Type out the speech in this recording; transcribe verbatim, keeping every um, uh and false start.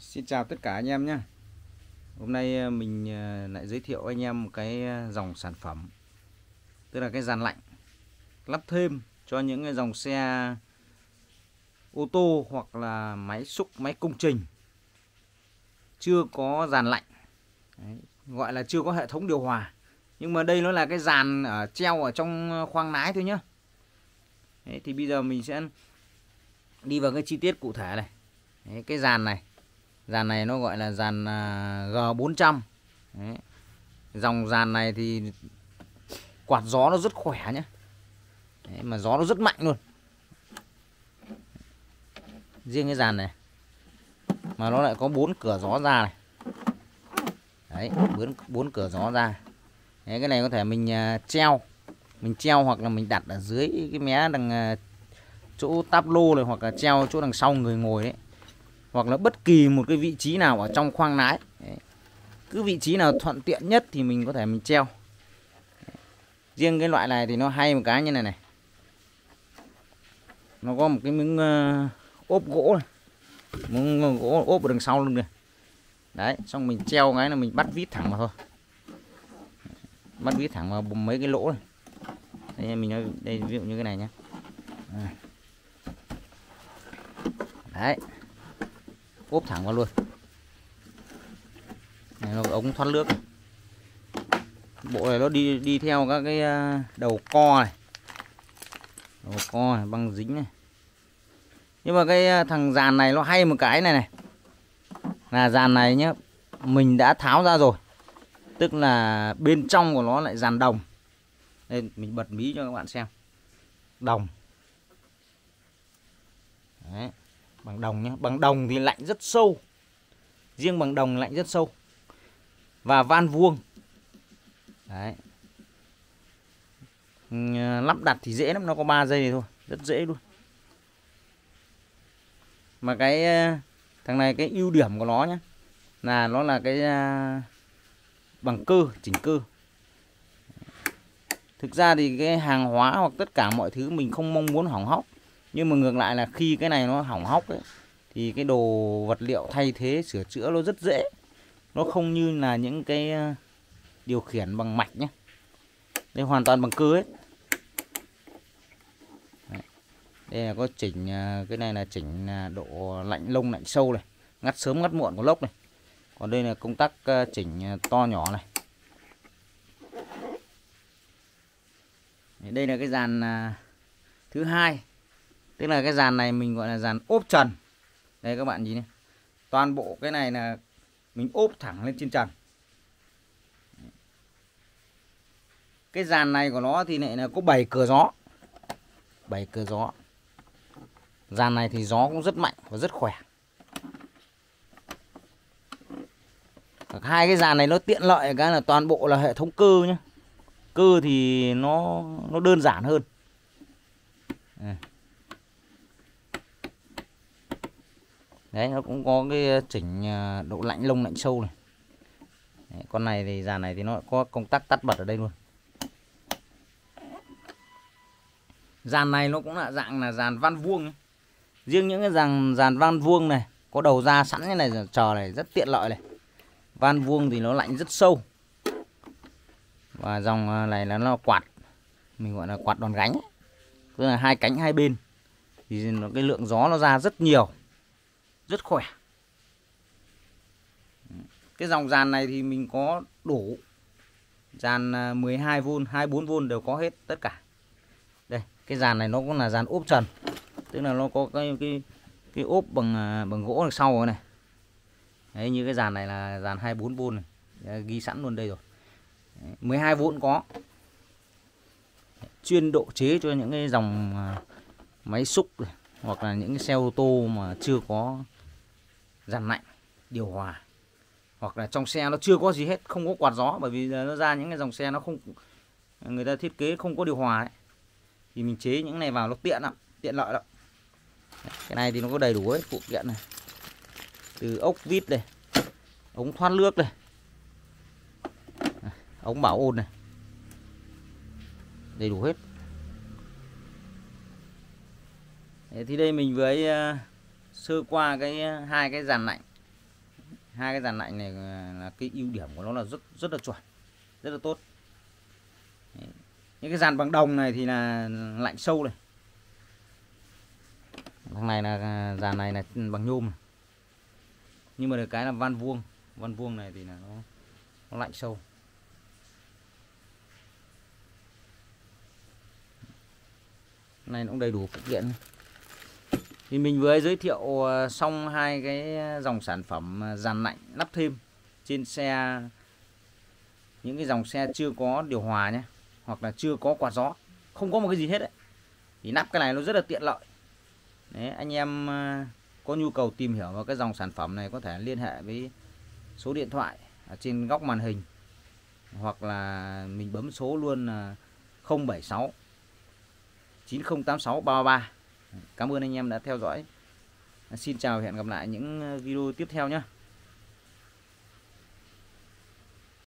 Xin chào tất cả anh em nhé. Hôm nay mình lại giới thiệu anh em một cái dòng sản phẩm, tức là cái dàn lạnh lắp thêm cho những cái dòng xe ô tô hoặc là máy xúc, máy công trình chưa có dàn lạnh. Đấy, gọi là chưa có hệ thống điều hòa, nhưng mà đây nó là cái dàn ở treo ở trong khoang lái thôi nhá. Đấy, thì bây giờ mình sẽ đi vào cái chi tiết cụ thể này. Đấy, cái dàn này dàn này nó gọi là dàn G bốn trăm. Đấy, dòng dàn này thì quạt gió nó rất khỏe nhé. Đấy, mà gió nó rất mạnh luôn. Riêng cái dàn này mà nó lại có bốn cửa gió ra này. Đấy, bốn bốn cửa gió ra. Đấy, cái này có thể mình treo mình treo hoặc là mình đặt ở dưới cái mé đằng chỗ táp lô này, hoặc là treo chỗ đằng sau người ngồi đấy, hoặc là bất kỳ một cái vị trí nào ở trong khoang lái. Đấy, cứ vị trí nào thuận tiện nhất thì mình có thể mình treo. Đấy, riêng cái loại này thì nó hay một cái như này này, nó có một cái miếng uh, ốp gỗ này, miếng gỗ ốp ở đằng sau luôn này. Đấy, xong mình treo cái là mình bắt vít thẳng vào thôi, bắt vít thẳng vào mấy cái lỗ này. Đấy, mình nói đây ví dụ như cái này nhé. Đấy, ốp thẳng vào luôn. Này là ống thoát nước này. Bộ này nó đi đi theo các cái đầu co này, đầu co này, băng dính này. Nhưng mà cái thằng dàn này nó hay một cái này này, là dàn này nhá, mình đã tháo ra rồi, tức là bên trong của nó lại dàn đồng. Đây mình bật mí cho các bạn xem, đồng. Đấy, bằng đồng nhé. Bằng đồng thì lạnh rất sâu. Riêng bằng đồng lạnh rất sâu. Và van vuông. Đấy, lắp đặt thì dễ lắm, nó có ba dây này thôi, rất dễ luôn. Mà cái thằng này cái ưu điểm của nó nhé, là nó là cái bằng cơ, chỉnh cơ. Thực ra thì cái hàng hóa hoặc tất cả mọi thứ mình không mong muốn hỏng hóc, nhưng mà ngược lại là khi cái này nó hỏng hóc ấy, thì cái đồ vật liệu thay thế sửa chữa nó rất dễ. Nó không như là những cái điều khiển bằng mạch nhé. Đây hoàn toàn bằng cơ hết. Đây là có chỉnh, cái này là chỉnh độ lạnh lông, lạnh sâu này, ngắt sớm ngắt muộn của lốc này. Còn đây là công tắc chỉnh to nhỏ này. Đây là cái dàn thứ hai, tức là cái dàn này mình gọi là dàn ốp trần. Đây các bạn nhìn này, toàn bộ cái này là mình ốp thẳng lên trên trần. Cái dàn này của nó thì lại là có bảy cửa gió, bảy cửa gió. Dàn này thì gió cũng rất mạnh và rất khỏe. Hai cái dàn này nó tiện lợi cái là toàn bộ là hệ thống cơ nhé. Cơ thì nó nó đơn giản hơn. Đây. Đấy, nó cũng có cái chỉnh độ lạnh lông, lạnh sâu này. Đấy, con này thì dàn này thì nó có công tắc tắt bật ở đây luôn. Dàn này nó cũng là dạng là dàn van vuông ấy. Riêng những cái dàn dàn van vuông này có đầu ra sẵn như này chờ này rất tiện lợi này. Van vuông thì nó lạnh rất sâu. Và dòng này là nó quạt, mình gọi là quạt đòn gánh, tức là hai cánh hai bên thì nó cái lượng gió nó ra rất nhiều, rất khỏe. Cái dòng dàn này thì mình có đủ dàn mười hai vôn, hai mươi bốn vôn đều có hết tất cả. Đây, cái dàn này nó cũng là dàn ốp trần, tức là nó có cái cái cái ốp bằng bằng gỗ đằng sau này. Đấy, như cái dàn này là dàn hai mươi bốn vôn này. Đấy, ghi sẵn luôn đây rồi. Đấy, mười hai vôn có. Chuyên độ chế cho những cái dòng máy xúc này, hoặc là những cái xe ô tô mà chưa có dàn lạnh điều hòa, hoặc là trong xe nó chưa có gì hết, không có quạt gió, bởi vì nó ra những cái dòng xe nó không, người ta thiết kế không có điều hòa ấy, thì mình chế những này vào nó tiện lắm, tiện lợi lắm. Cái này thì nó có đầy đủ hết phụ kiện này, từ ốc vít này, ống thoát nước này, ống bảo ôn này, đầy đủ hết. Thì đây mình với uh, sơ qua cái uh, hai cái dàn lạnh Hai cái dàn lạnh này là cái ưu điểm của nó là rất rất là chuẩn, rất là tốt. Đấy. Những cái dàn bằng đồng này thì là lạnh sâu này. Thằng này là dàn này là bằng nhôm này. Nhưng mà được cái là van vuông, van vuông này thì là nó, nó lạnh sâu. Này nó cũng đầy đủ phụ kiện. Thì mình vừa giới thiệu xong hai cái dòng sản phẩm dàn lạnh lắp thêm trên xe, những cái dòng xe chưa có điều hòa nhé, hoặc là chưa có quạt gió, không có một cái gì hết đấy, thì lắp cái này nó rất là tiện lợi. Đấy, anh em có nhu cầu tìm hiểu vào cái dòng sản phẩm này có thể liên hệ với số điện thoại ở trên góc màn hình, hoặc là mình bấm số luôn là không bảy sáu chín không tám sáu ba ba ba. Cảm ơn anh em đã theo dõi. Xin chào, hẹn gặp lại những video tiếp theo nhé.